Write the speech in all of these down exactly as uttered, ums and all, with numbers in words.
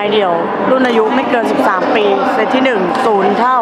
ายเดี่ยวรุ่นอายุไม่เกินสิบสามปีเซตที่หนึ่ง ศูนย์เท่า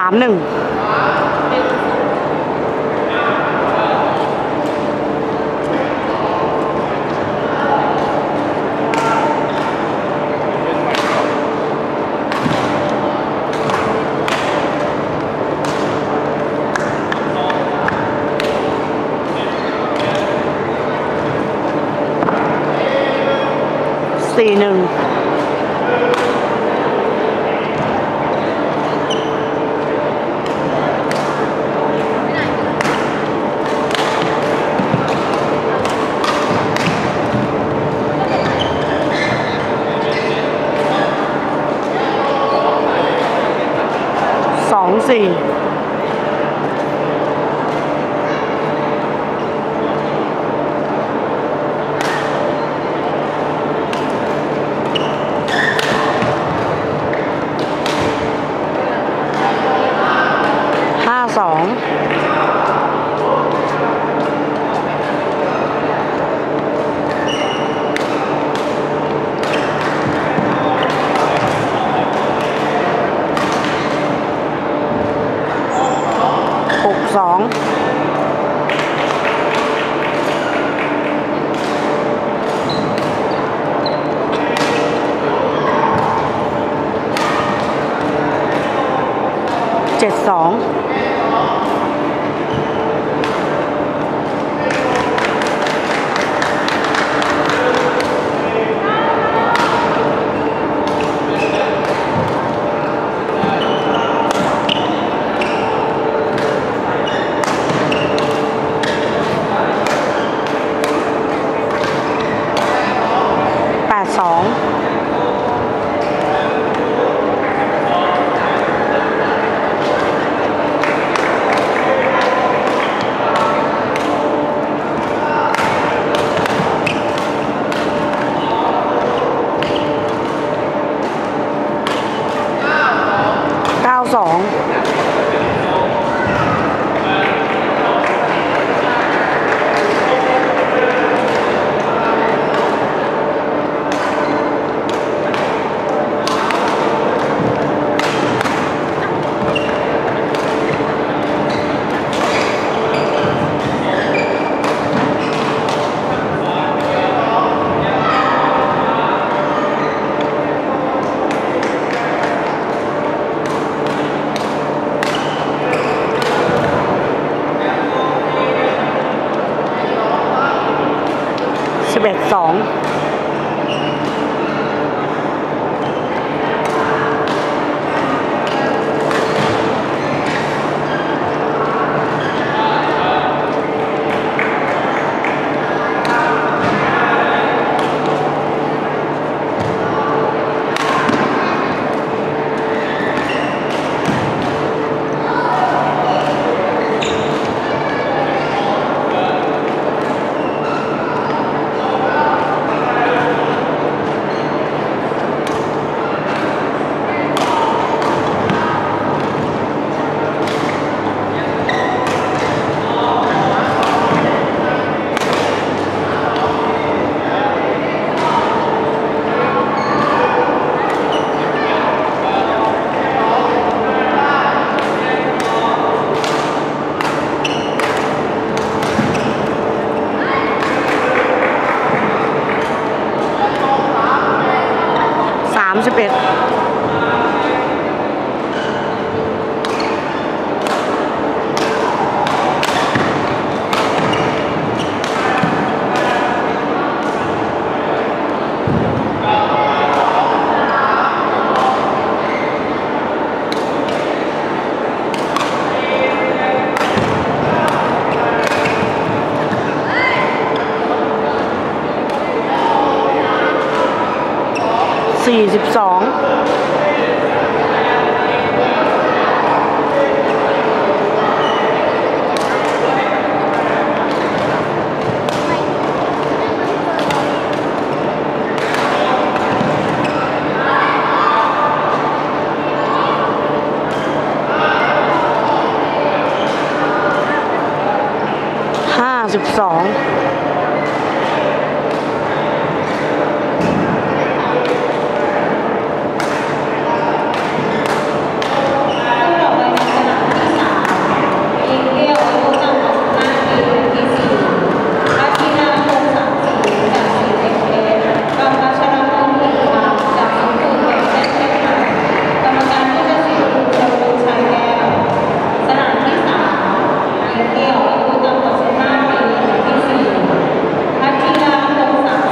สามหนึ่งสี่หนึ่งสี่ห้าสองสองเจ็ดสองสองเก้าสองสิบเอ็ดสองสามสิบเอ็ด สี่สิบสองสิบสองส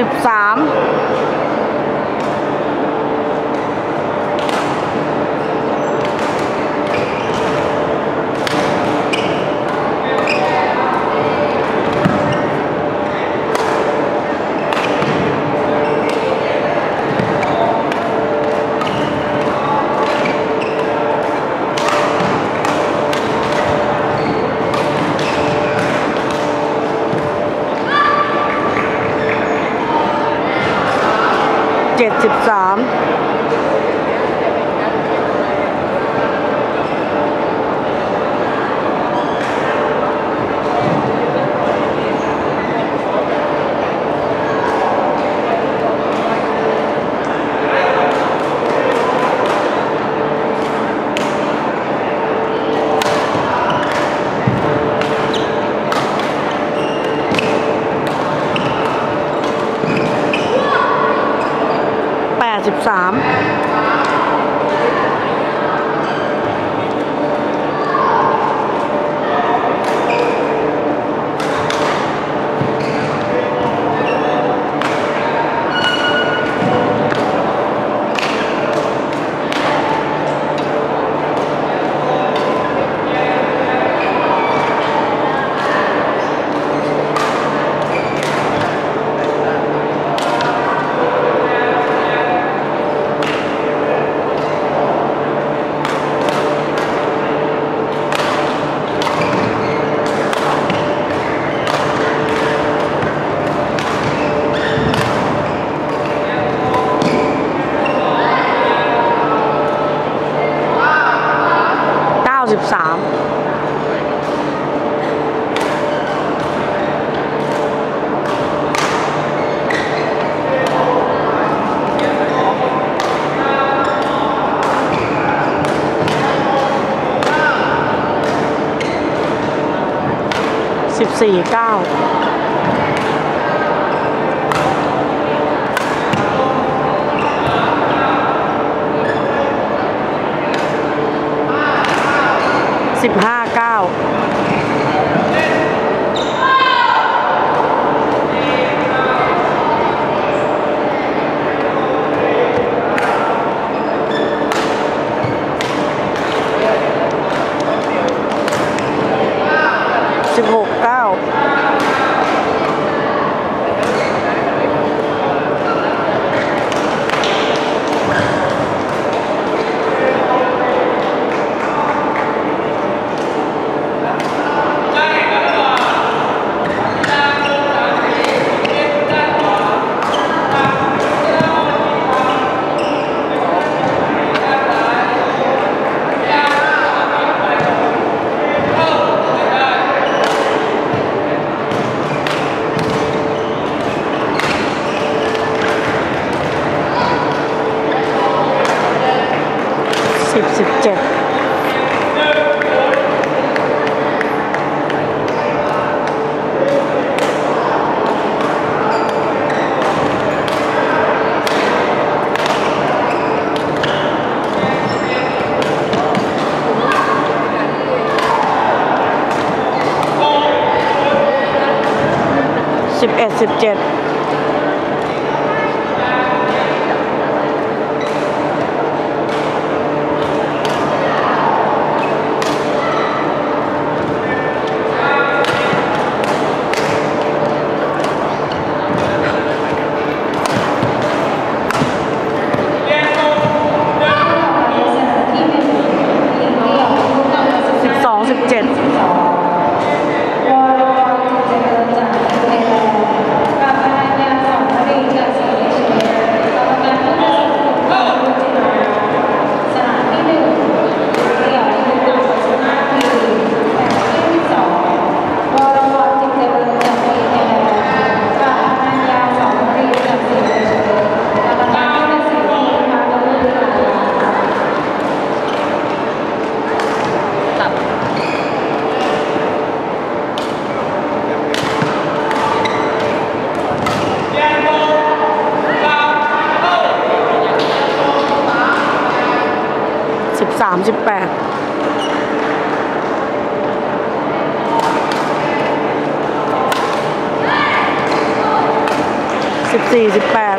ิบสามเจ็ดสิบสามสิบสามสิบสามสิบสี่เก้าสิบห้าเก้าสิบหกเก้าสิบสิบเจ็ดสิบเอ็ดสิบเจ็ด สิบสาม สิบแปดสิบสี่สิบแปด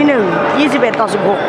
ที่หนึ่ง ยี่สิบเอ็ด ต่อ สิบหก